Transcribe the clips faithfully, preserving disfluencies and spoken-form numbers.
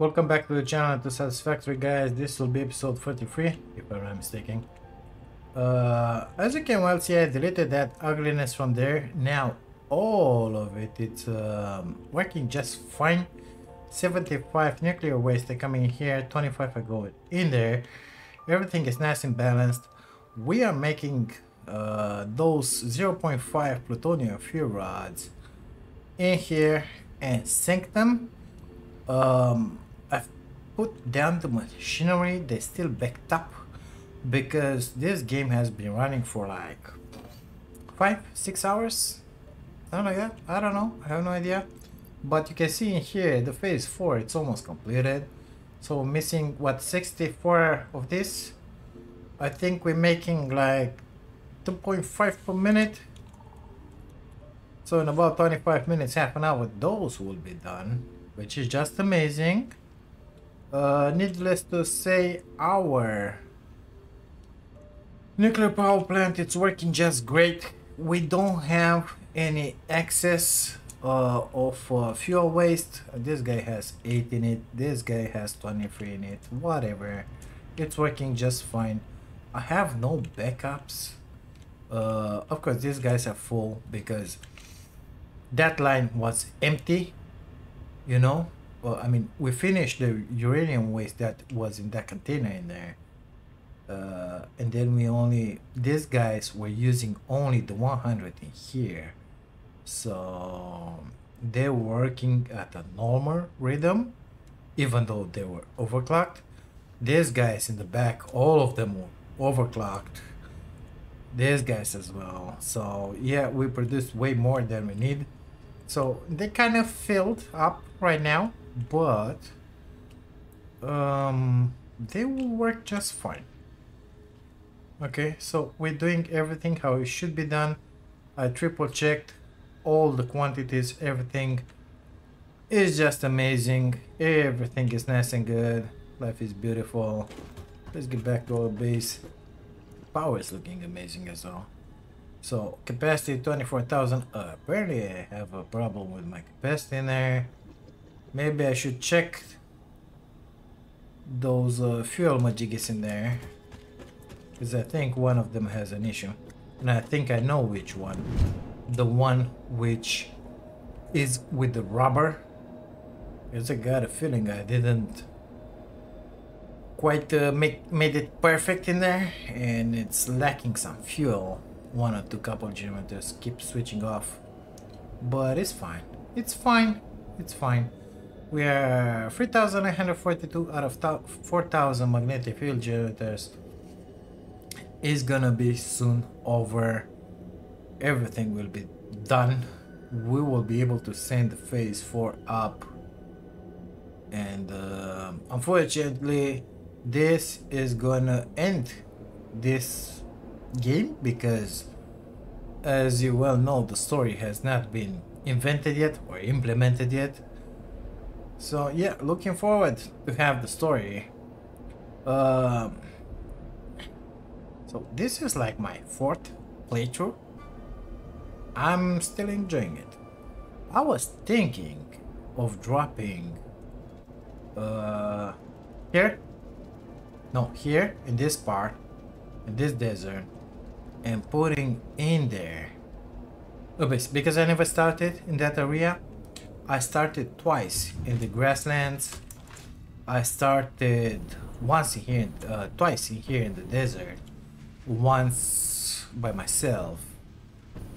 Welcome back to the channel, to Satisfactory, guys. This will be episode forty-three, if I'm not mistaken. Uh, as you can well see, I deleted that ugliness from there. Now all of it, it's um, working just fine. seventy-five nuclear waste are coming in here, twenty-five are going in there. Everything is nice and balanced. We are making uh, those zero point five plutonium fuel rods in here and sink them. Um, I've put down the machinery. They're still backed up because this game has been running for like five, six hours, something like that. I don't know. I have no idea. But you can see in here the phase four. It's almost completed. So missing what, sixty-four of this. I think we're making like two point five per minute. So in about twenty-five minutes, half an hour, those will be done, which is just amazing. Uh, needless to say, our nuclear power plant, it's working just great. We don't have any excess uh, of uh, fuel waste. This guy has eight in it, this guy has twenty-three in it, whatever. It's working just fine. I have no backups. Uh, of course, these guys are full because that line was empty. You know, well, I mean, we finished the uranium waste that was in that container in there, uh, and then we only, these guys were using only the one hundred in here, so they're working at a normal rhythm, even though they were overclocked. These guys in the back, all of them were overclocked. These guys as well. So yeah, we produced way more than we need. So they kind of filled up right now, but um, they will work just fine. Okay, so we're doing everything how it should be done. I triple checked all the quantities, everything is just amazing. Everything is nice and good. Life is beautiful. Let's get back to our base. Power is looking amazing as well. So capacity twenty-four thousand. Uh, apparently I have a problem with my capacity in there. Maybe I should check those uh, fuel majigis in there, because I think one of them has an issue, and I think I know which one. The one which is with the rubber. Because I got a feeling I didn't quite uh, make made it perfect in there, and it's lacking some fuel. One or two couple generators keep switching off, but it's fine, it's fine, it's fine. We are three thousand nine hundred forty-two out of four thousand magnetic field generators. Is gonna be soon over. Everything will be done. We will be able to send the phase four up, and uh, unfortunately this is gonna end this game, because as you well know, the story has not been invented yet or implemented yet. So yeah, looking forward to have the story. Um, so this is like my fourth playthrough. I'm still enjoying it. I was thinking of dropping uh, here, no, here in this part, in this desert, and putting in there a base, because I never started in that area. I started twice in the grasslands. I started once in here, uh, twice in here in the desert, once by myself,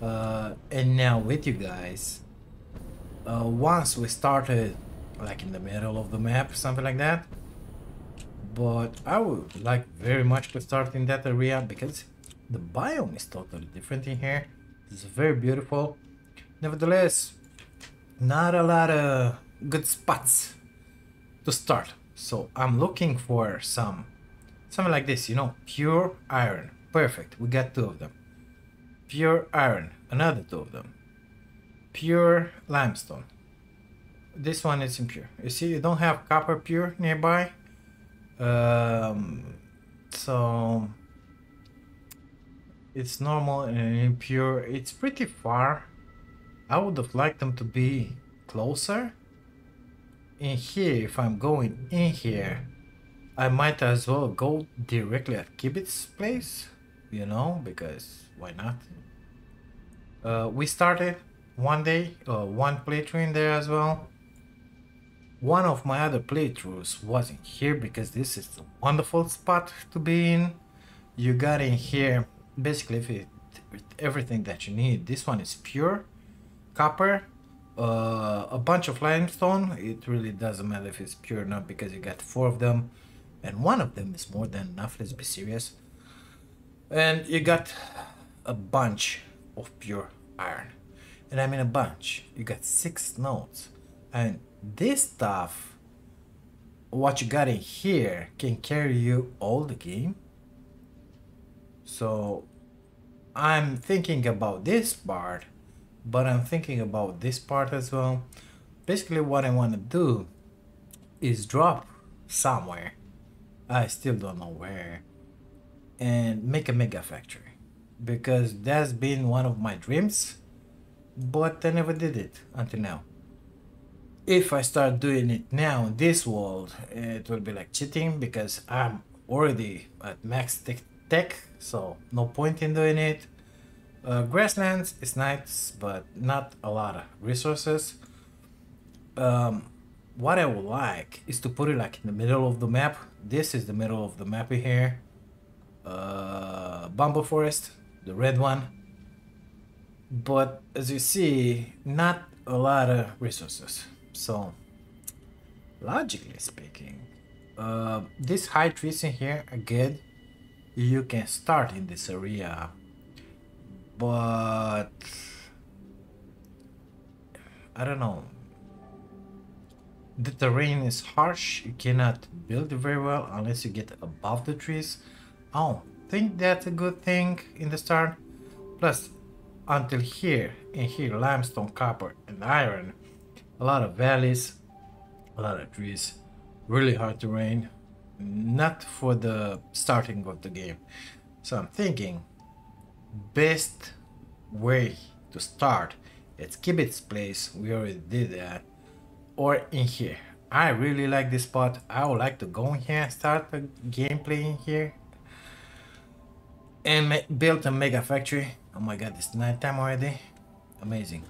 uh, and now with you guys. Uh, once we started like in the middle of the map, something like that, but I would like very much to start in that area because the biome is totally different in here. It's very beautiful. Nevertheless, not a lot of good spots to start. So I'm looking for some, something like this, you know, pure iron. Perfect, we got two of them. Pure iron, another two of them. Pure limestone. This one is impure. You see, you don't have copper pure nearby. Um, so it's normal and impure. It's pretty far. I would have liked them to be closer in here, if I'm going in here, I might as well go directly at Kibitz's place, you know, because why not? Uh, we started one day, uh, one playthrough in there as well. One of my other playthroughs wasn't here because this is a wonderful spot to be in. You got in here basically if it, with everything that you need. This one is pure copper, uh, a bunch of limestone. It really doesn't matter if it's pure or not because you got four of them, and one of them is more than enough. Let's be serious. And you got a bunch of pure iron, and I mean a bunch. You got six nodes, and this stuff, what you got in here, can carry you all the game. So I'm thinking about this part, but I'm thinking about this part as well. Basically what I want to do is drop somewhere, I still don't know where, and make a mega factory, because that's been one of my dreams, but I never did it until now. If I start doing it now in this world, it will be like cheating because I'm already at max tech, tech so no point in doing it. Uh, grasslands is nice, but not a lot of resources. Um, what I would like is to put it like in the middle of the map. This is the middle of the map here. Uh, Bamboo Forest, the red one. But as you see, not a lot of resources. So, logically speaking, uh, these high trees in here are good. You can start in this area, but I don't know. The terrain is harsh. You cannot build very well unless you get above the trees. I don't think that's a good thing in the start. Plus, until here, in here, limestone, copper, and iron. A lot of valleys, a lot of trees, really hard terrain, not for the starting of the game. So I'm thinking best way to start at Kibitz's place, we already did that, or in here. I really like this spot. I would like to go in here and start the gameplay in here and build a mega factory. Oh my god, it's nighttime already, amazing.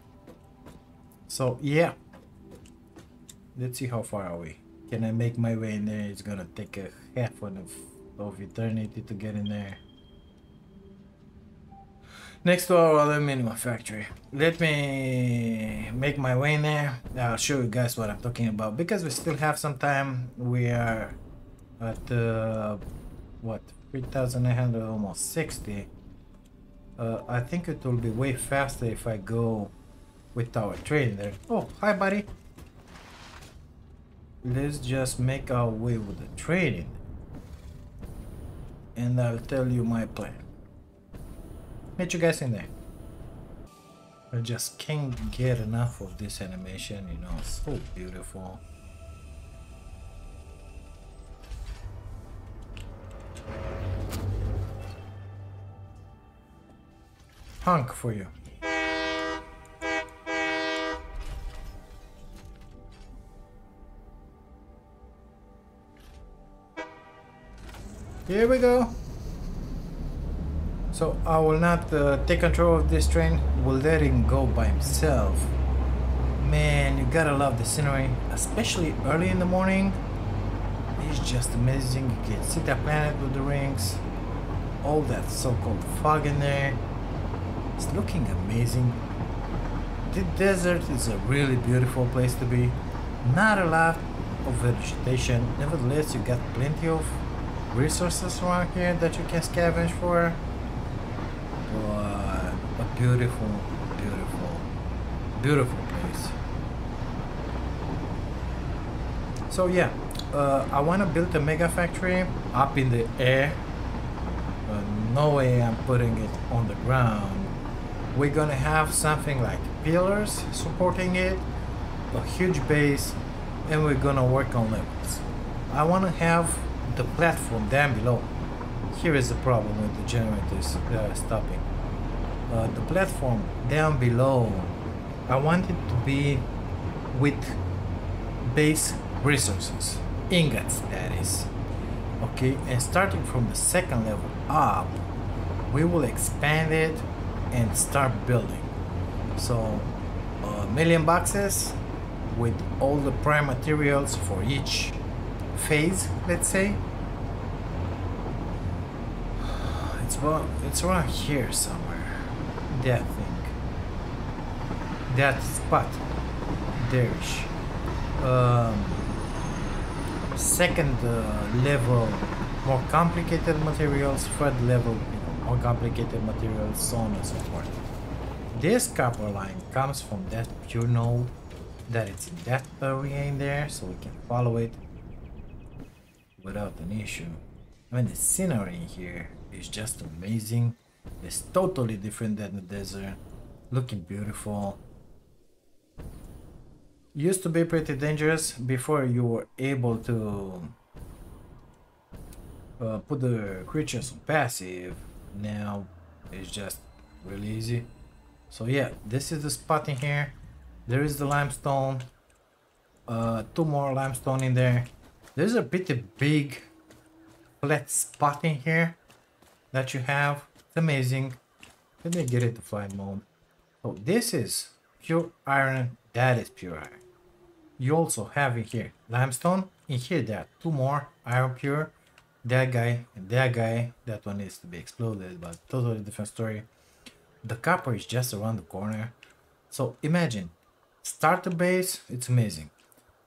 So yeah, let's see how far are we. Can I make my way in there? It's gonna take a half of, of eternity to get in there. Next to our aluminum factory. Let me make my way in there. I'll show you guys what I'm talking about because we still have some time. We are at uh, what, three thousand nine hundred, almost sixty. Uh, I think it will be way faster if I go with our train there. Oh, hi buddy. Let's just make our way with the train, and I'll tell you my plan. Meet you guys in there. I just can't get enough of this animation, you know, so beautiful. Honk for you. Here we go. So I will not uh, take control of this train. We'll let him go by himself. Man, you gotta love the scenery, especially early in the morning. It's just amazing. You can see the planet with the rings, all that so-called fog in there. It's looking amazing. The desert is a really beautiful place to be. Not a lot of vegetation, nevertheless you got plenty of resources around here that you can scavenge for. But a beautiful, beautiful, beautiful place. So yeah, uh, I want to build a mega factory up in the air. Uh, no way I'm putting it on the ground. We're gonna have something like pillars supporting it, a huge base, and we're gonna work on levels. I want to have the platform down below. Here is the problem with the generators uh, stopping. Uh, the platform down below, I want it to be with base resources, ingots that is. Okay, and starting from the second level up, we will expand it and start building. So a million boxes with all the prime materials for each phase, let's say. It's well, it's around here somewhere. That thing. That spot. There's um, second uh, level, more complicated materials. Third level, you know, more complicated materials, so on and so forth. This copper line comes from that pure node that it's in that area in there, so we can follow it without an issue. I mean, the scenery in here is just amazing. It's totally different than the desert, looking beautiful. Used to be pretty dangerous before you were able to uh, put the creatures on passive. Now it's just really easy. So yeah, this is the spot in here. There is the limestone, uh, two more limestone in there. There's a pretty big flat spot in here that you have. It's amazing. Let me get it to fly mode. So this is pure iron. That is pure iron. You also have in here limestone. In here there are two more iron pure. That guy and that guy. That one needs to be exploded, but totally different story. The copper is just around the corner. So imagine, start the base, it's amazing.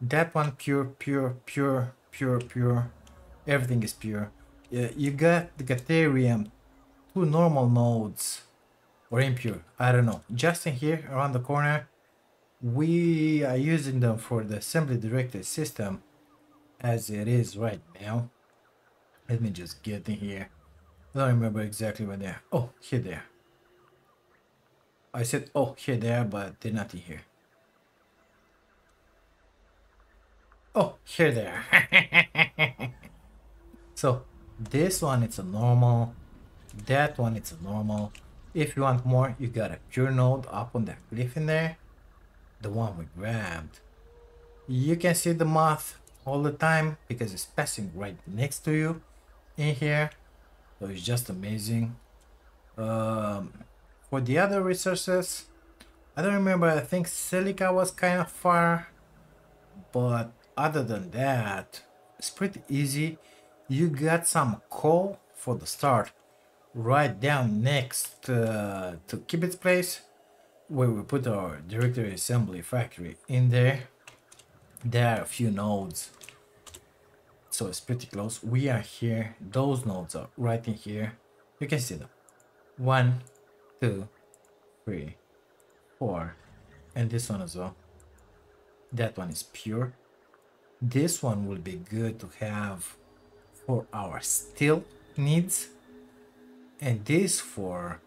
That one pure, pure, pure, pure, pure. Everything is pure. Uh, you got the Gatherium, two normal nodes, or impure, I don't know. Just in here, around the corner, we are using them for the assembly directed system as it is right now. Let me just get in here. I don't remember exactly where they are. Oh, here they are. I said, oh, here they are, but they're not in here. Oh, here they are. So this one, it's a normal. That one, it's a normal. If you want more, you got a pure node up on that cliff in there. The one we grabbed. You can see the moth all the time because it's passing right next to you in here. So it's just amazing. Um, for the other resources, I don't remember. I think silica was kind of far. But other than that, it's pretty easy. You got some coal for the start right down next uh, to Kibitz's place, where we put our directory assembly factory in there. There are a few nodes, so it's pretty close. We are here. Those nodes are right in here. You can see them. One, two, three, four, and this one as well. That one is pure. This one will be good to have for our steel needs, and this for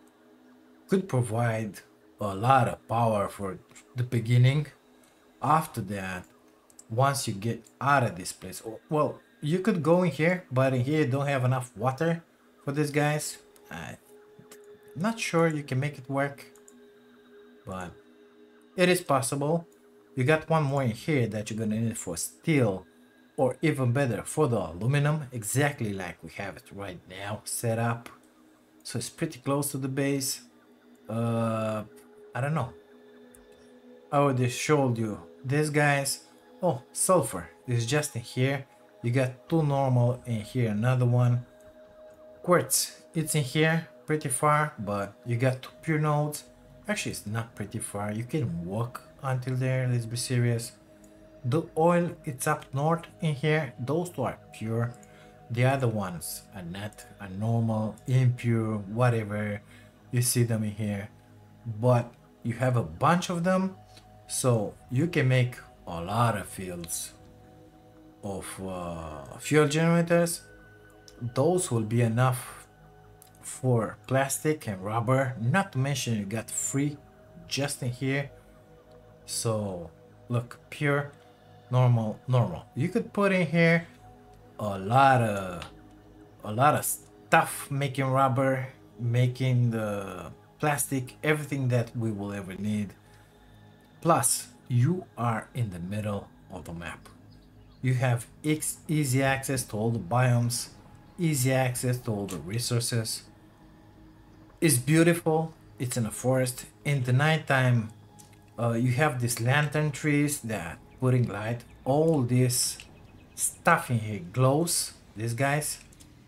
could provide a lot of power for the beginning. After that, once you get out of this place, well, you could go in here, but in here you don't have enough water for these guys. I'm not sure you can make it work, but it is possible. You got one more in here that you're gonna need for steel, or even better for the aluminum, exactly like we have it right now set up. So it's pretty close to the base. Uh, I don't know. I already showed you these guys. Oh, sulfur is just in here. You got two normal in here, another one. Quartz, it's in here, pretty far, but you got two pure nodes. Actually, it's not pretty far. You can walk until there. Let's be serious. The oil, it's up north in here. Those two are pure. The other ones are not, are normal, impure, whatever. You see them in here, but you have a bunch of them, so you can make a lot of fields of uh, fuel generators. Those will be enough for plastic and rubber, not to mention you got free just in here. So look, pure, normal, normal. You could put in here a lot of a lot of stuff, making rubber, making the plastic, everything that we will ever need. Plus, you are in the middle of the map. You have easy access to all the biomes, easy access to all the resources. It's beautiful. It's in a forest. In the nighttime, uh, you have these lantern trees that putting light. All this stuff in here glows. These guys,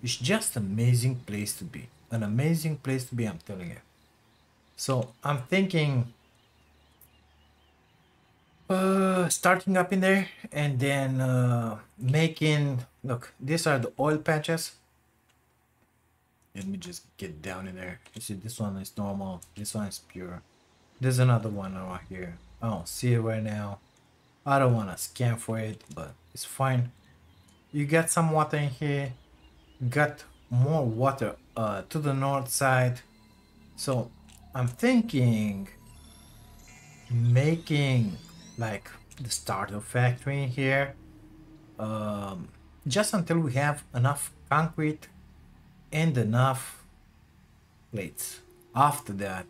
it's just an amazing place to be. An amazing place to be, I'm telling you. So I'm thinking uh, starting up in there and then uh, making, look, these are the oil patches. Let me just get down in there. You see, this one is normal. This one is pure. There's another one right here. I don't see it right now. I don't want to scan for it, but it's fine. You got some water in here. You got more water uh, to the north side. So I'm thinking making like the starter factory in here. Um, just until we have enough concrete and enough plates. After that,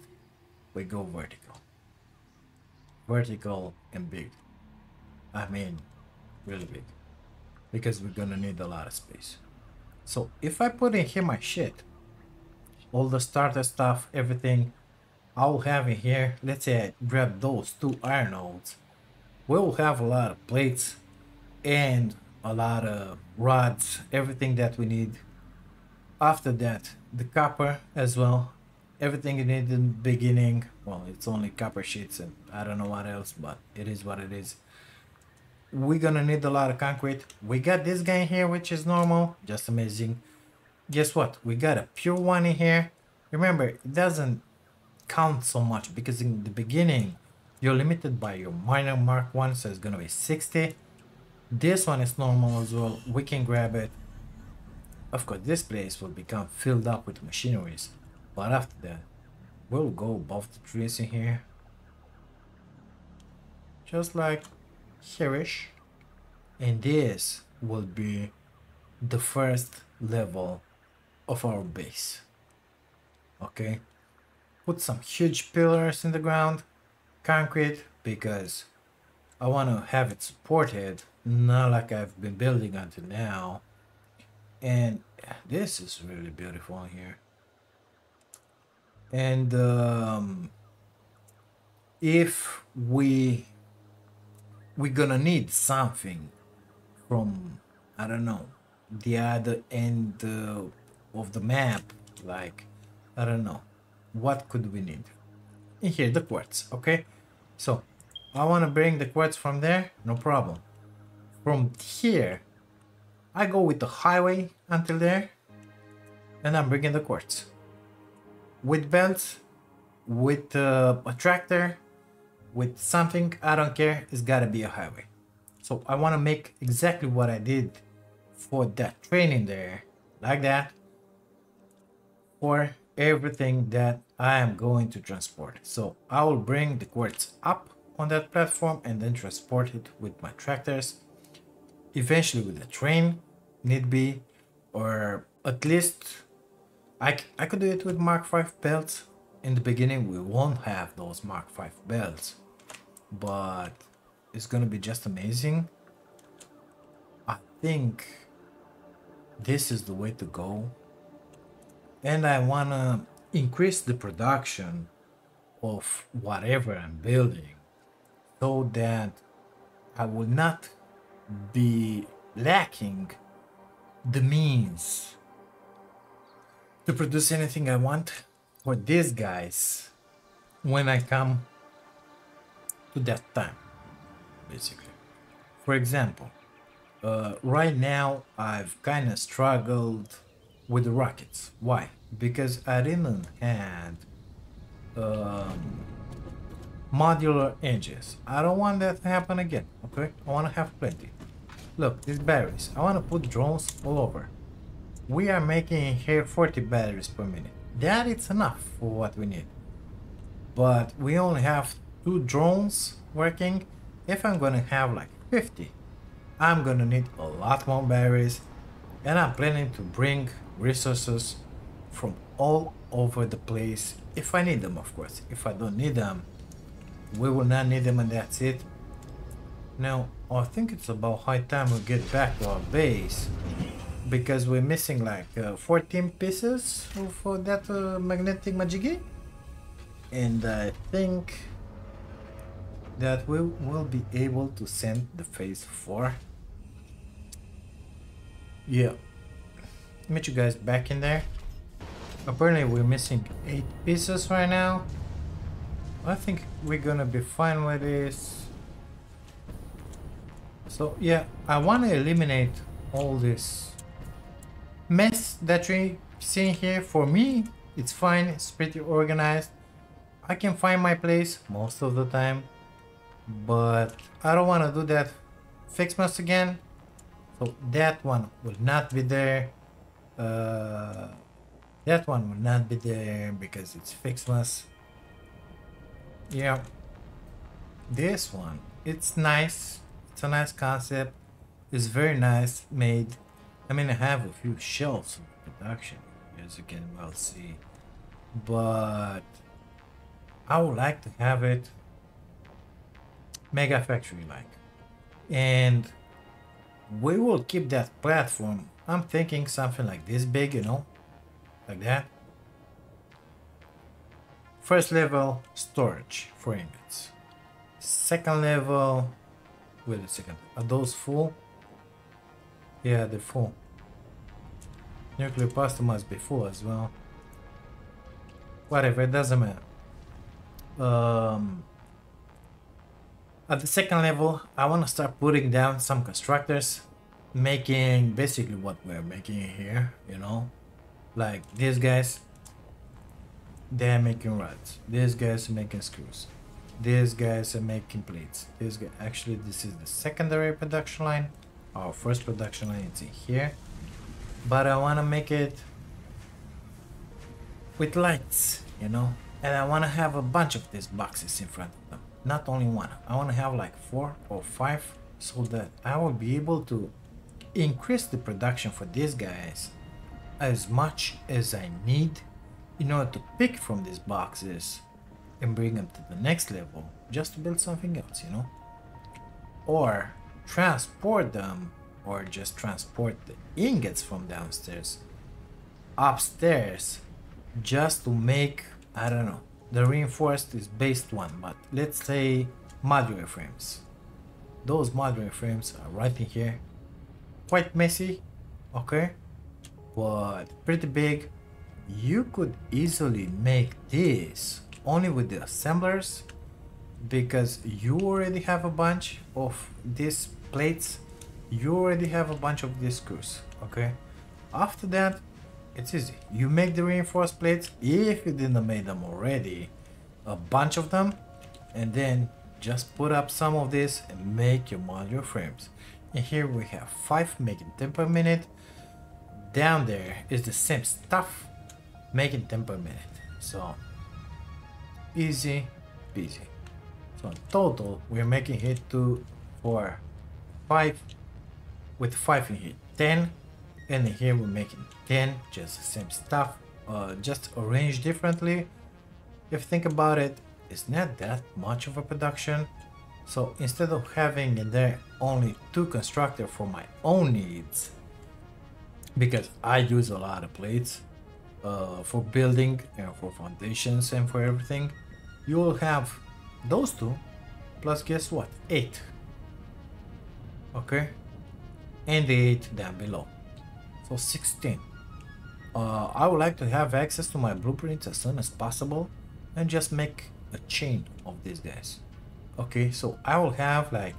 we go vertical. Vertical and big. I mean, really big. Because we're gonna need a lot of space. So if I put in here my shit, all the starter stuff, everything I'll have in here, let's say I grab those two iron nodes, we'll have a lot of plates and a lot of rods, everything that we need. After that, the copper as well, everything you need in the beginning. Well, it's only copper sheets and I don't know what else, but it is what it is. We're gonna need a lot of concrete. We got this guy here, which is normal, just amazing. Guess what? We got a pure one in here. Remember, it doesn't count so much because in the beginning you're limited by your minor mark one, so it's gonna be sixty. This one is normal as well. We can grab it. Of course, this place will become filled up with machineries, but after that, we'll go above the trees in here, just like here-ish, and this will be the first level of our base. Okay, put some huge pillars in the ground, concrete, because I want to have it supported, not like I've been building until now. And this is really beautiful here. And um, if we we're gonna need something from, I don't know, the other end uh, of the map, like, I don't know, what could we need? In here, the quartz, okay? So, I wanna bring the quartz from there, no problem. From here, I go with the highway until there, and I'm bringing the quartz. With belts, with uh, a tractor, with something, I don't care, it's gotta be a highway. So I wanna make exactly what I did for that training there, like that, for everything that I am going to transport. So I will bring the quartz up on that platform and then transport it with my tractors, eventually with a train, need be, or at least I, I could do it with Mark five belts. In the beginning, we won't have those Mark five belts, but it's gonna be just amazing. I think this is the way to go, and I wanna increase the production of whatever I'm building so that I will not be lacking the means to produce anything I want for these guys when I come to that time, basically. For example, uh, right now I've kind of struggled with the rockets. Why? Because I didn't have um, modular engines. I don't want that to happen again, okay? I want to have plenty. Look, these batteries. I want to put drones all over. We are making here forty batteries per minute. That it's enough for what we need. But we only have two drones working. If I'm gonna have like fifty, I'm gonna need a lot more batteries. And I'm planning to bring resources from all over the place. If I need them, of course. If I don't need them, we will not need them and that's it. Now, I think it's about high time we get back to our base, because we're missing like uh, fourteen pieces for that uh, magnetic majigi, and I think that we will be able to send the phase four. Yeah, meet you guys back in there. Apparently we're missing eight pieces right now. I think we're gonna be fine with this. So yeah, I want to eliminate all this mess that we see here. For me, it's fine, it's pretty organized. I can find my place most of the time, but I don't want to do that fix mess again. So that one will not be there. Uh, that one will not be there because it's Fixmas. Yeah, this one, it's nice. It's a nice concept. It's very nice made. I mean, I have a few shelves of production, as you can well see, but I would like to have it mega factory like, and we will keep that platform. I'm thinking something like this big, you know, like that. First level, storage for ingots. Second level, wait a second, are those full? Yeah, they're full. Nuclear pasta must be full as well. Whatever, it doesn't matter. Um, at the second level, I want to start putting down some constructors, making basically what we're making here, you know, like these guys, they're making rods, these guys are making screws, these guys are making plates, this guy. Actually, this is the secondary production line. Our first production line is in here, but I want to make it with lights, you know, and I want to have a bunch of these boxes in front of them, not only one. I want to have like four or five, so that I will be able to increase the production for these guys as much as I need in order to pick from these boxes and bring them to the next level just to build something else, you know, or transport them, or just transport the ingots from downstairs upstairs just to make, I don't know, the reinforced is based one, but let's say modular frames. Those modular frames are right in here, quite messy, okay, but pretty big. You could easily make this only with the assemblers, because you already have a bunch of these plates, you already have a bunch of these screws, okay? After that, it's easy. You make the reinforced plates, if you didn't make them already, a bunch of them, and then just put up some of this and make your modular frames. And here we have five, making ten per minute. Down there is the same stuff, making ten per minute. So easy peasy. So in total we're making here two, four, five, with five in here ten, and here we're making ten, just the same stuff, uh, just arranged differently. If you think about it, it's not that much of a production. So instead of having in there only two constructors for my own needs, because I use a lot of plates uh, for building and for foundations and for everything, you will have those two plus, guess what, eight, okay, and the eight down below, so sixteen. uh, I would like to have access to my blueprints as soon as possible and just make a chain of these guys. Okay, so I will have like,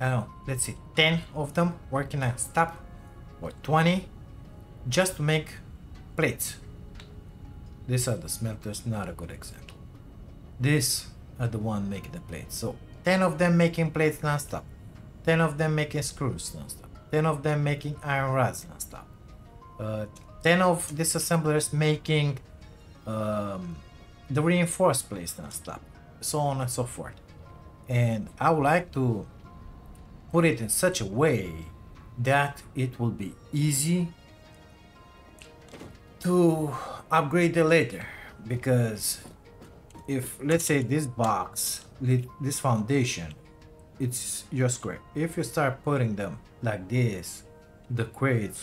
I don't know, let's say ten of them working on stop, or twenty, just to make plates. These are the smelters, not a good example. These are the one making the plates. So ten of them making plates non-stop, ten of them making screws non-stop, ten of them making iron rods non-stop, uh, ten of these assemblers making um, the reinforced plates non-stop, so on and so forth. And I would like to put it in such a way that it will be easy to upgrade it later, because if, let's say, this box, this foundation it's your square. If you start putting them like this, the crates,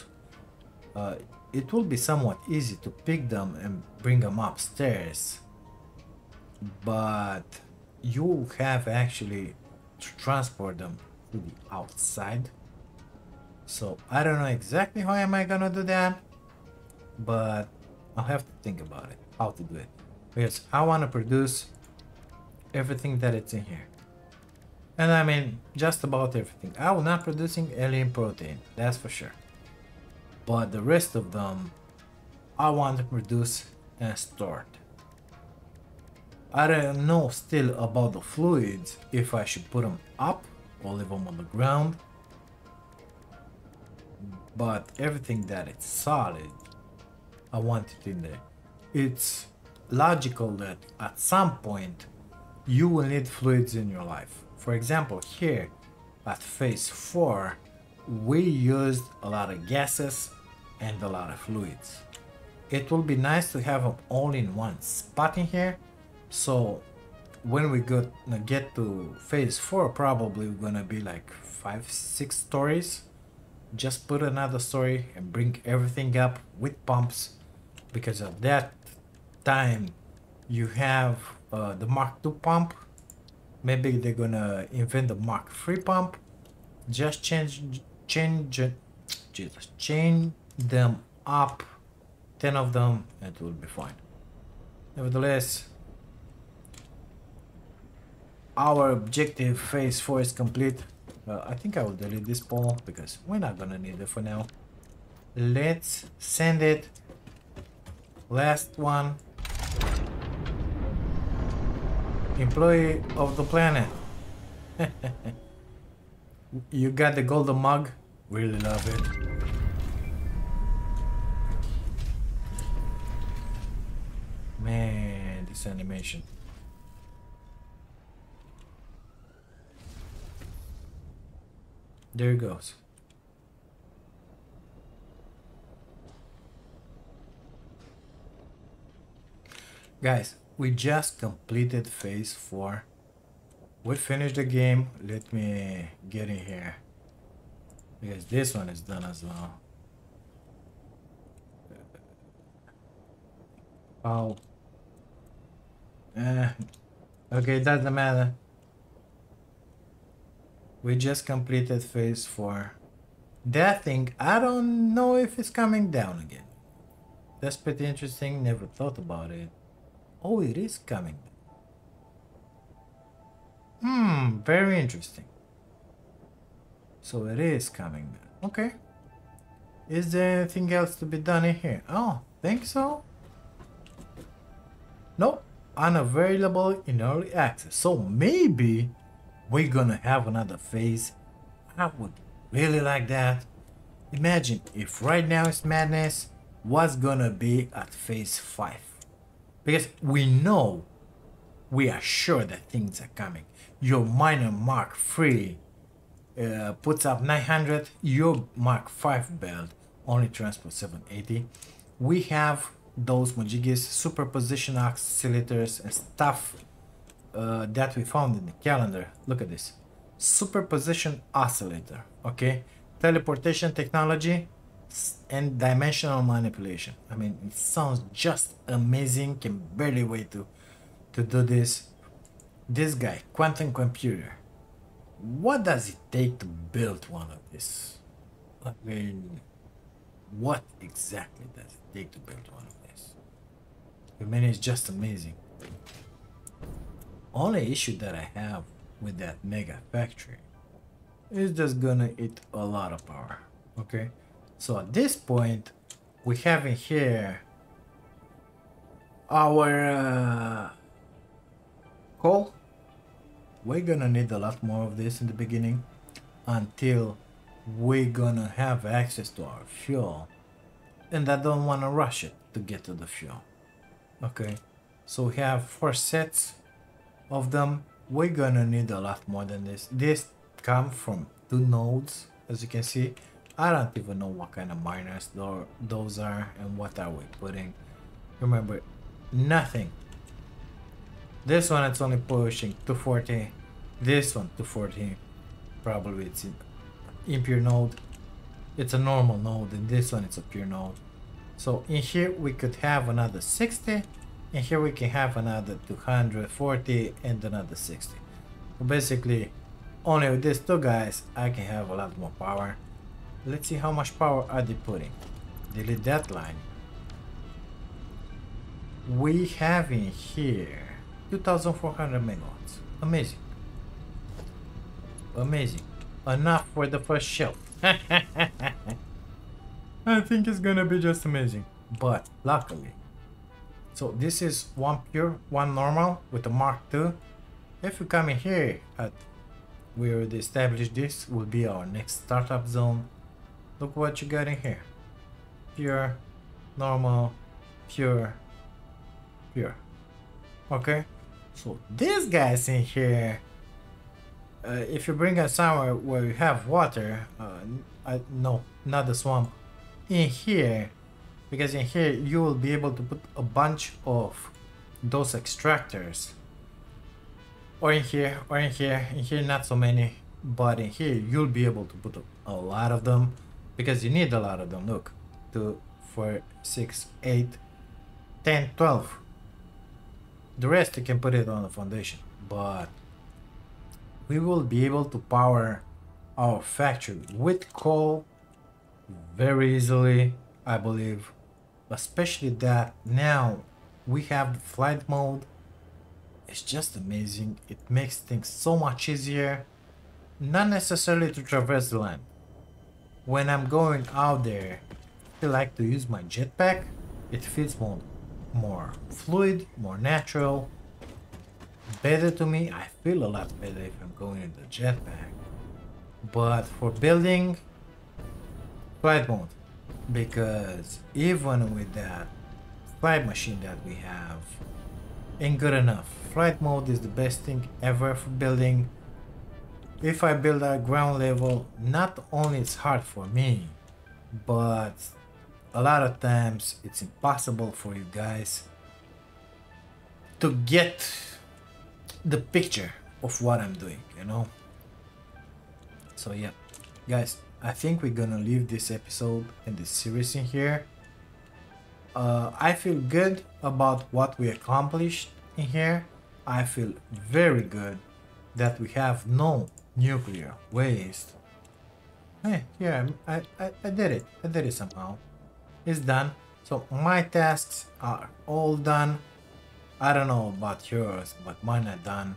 uh, it will be somewhat easy to pick them and bring them upstairs, but you have actually to transport them to the outside. So I don't know exactly how am I gonna do that, but I'll have to think about it, how to do it, because I want to produce everything that it's in here. And I mean, just about everything. I will not producing alien protein, that's for sure. But the rest of them, I want to produce and store. I don't know still about the fluids, if I should put them up or leave them on the ground. But everything that is solid, I want it in there. It's logical that at some point, you will need fluids in your life. For example, here at phase four, we used a lot of gases and a lot of fluids. It will be nice to have them all in one spot in here. So when we go, get to phase four, probably we're gonna be like five, six stories. Just put another story and bring everything up with pumps, because at that time you have uh, the Mark two pump. Maybe they're gonna invent the Mark three pump. Just change, change, Jesus, change them up, ten of them, and it will be fine. Nevertheless, our objective phase four is complete. Uh, I think I will delete this poll because we're not gonna need it for now. Let's send it. Last one. Employee of the planet. You got the golden mug? Really love it. Man, this animation. There it goes. Guys, we just completed phase four. We finished the game. Let me get in here, because this one is done as well. Oh. Eh. Okay, doesn't matter. We just completed phase four. That thing, I don't know if it's coming down again. That's pretty interesting. Never thought about it. Oh, it is coming. Hmm, very interesting. So it is coming. Okay. Is there anything else to be done in here? Oh, think so? Nope. Unavailable in early access. So maybe we're gonna have another phase. I would really like that. Imagine if right now it's madness, what's gonna be at phase five? Because we know, we are sure that things are coming. Your minor Mark three uh, puts up nine hundred, your Mark five belt only transports seven eighty. We have those Mojigis, superposition oscillators and stuff uh, that we found in the calendar. Look at this. Superposition oscillator, okay? Teleportation technology and dimensional manipulation. I mean, it sounds just amazing. Can barely wait to to do this. This guy, quantum computer. What does it take to build one of this? I mean, what exactly does it take to build one of this? I mean, it's just amazing. Only issue that I have with that mega factory is just gonna eat a lot of power, okay? So at this point, we have in here our uh, coal. We're gonna need a lot more of this in the beginning until we're gonna have access to our fuel. And I don't wanna rush it to get to the fuel. Okay, so we have four sets of them. We're gonna need a lot more than this. This comes from two nodes, as you can see. I don't even know what kind of miners those are and what are we putting. Remember, nothing. This one it's only pushing two forty. This one two forty. probably it's an impure node, it's a normal node, and this one it's a pure node. So in here we could have another sixty, and here we can have another two hundred forty and another sixty. So basically only with these two guys I can have a lot more power. Let's see how much power are they putting. Delete that line. We have in here two thousand four hundred megawatts. Amazing. Amazing. Enough for the first shelf. I think it's gonna be just amazing. But luckily. So this is one pure, one normal with a Mark two. If you come in here at we already established, this will be our next startup zone. Look what you got in here. Pure, normal, pure, pure. Okay, so these guys in here, uh, if you bring us somewhere where you have water, uh, I, no, not the swamp, in here, because in here you will be able to put a bunch of those extractors. Or in here, or in here, in here not so many, but in here you'll be able to put a lot of them, because you need a lot of them. Look, two, four, six, eight, ten, twelve. The rest you can put it on the foundation, but we will be able to power our factory with coal very easily, I believe, especially that now we have flight mode. It's just amazing. It makes things so much easier, not necessarily to traverse the land. When I'm going out there, I like to use my jetpack. It feels more, more fluid, more natural, better to me. I feel a lot better if I'm going in the jetpack. But for building, flight mode, because even with that flight machine that we have, ain't good enough. Flight mode is the best thing ever for building. If I build at ground level, not only it's hard for me, but a lot of times it's impossible for you guys to get the picture of what I'm doing, you know? So yeah, guys, I think we're gonna leave this episode and this series in here. Uh, I feel good about what we accomplished in here. I feel very good that we have no nuclear waste. Hey, yeah, I, I, I did it. I did it somehow. It's done. So my tasks are all done. I don't know about yours, but mine are done.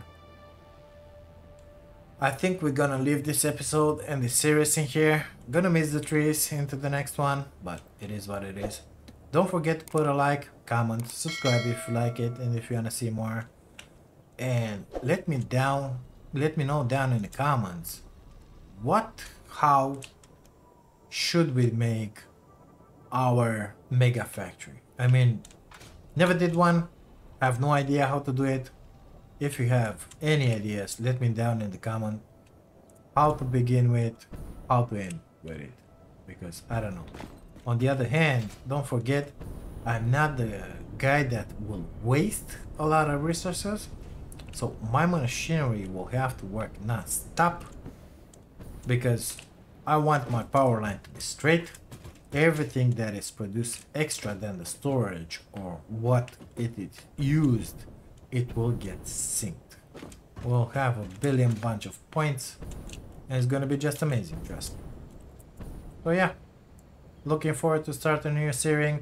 I think we're gonna leave this episode and this series in here. Gonna miss the trees into the next one, but it is what it is. Don't forget to put a like, comment, subscribe if you like it and if you want to see more. And let me down, let me know down in the comments what, how should we make our mega factory. I mean, never did one, I have no idea how to do it. If you have any ideas, let me down in the comment how to begin with, how to end with it, because I don't know. On the other hand, don't forget, I'm not the guy that will waste a lot of resources, so my machinery will have to work non-stop, because I want my power line to be straight. Everything that is produced extra than the storage or what it is used, it will get synced. We'll have a billion bunch of points, and it's gonna be just amazing, trust me. So yeah. Looking forward to start a new series.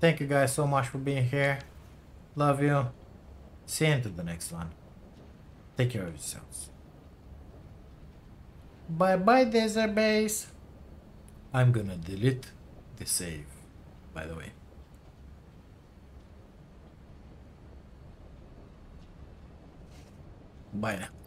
Thank you guys so much for being here. Love you. See you into the next one. Take care of yourselves. Bye bye, desert base. I'm gonna delete the save, by the way. Bye now.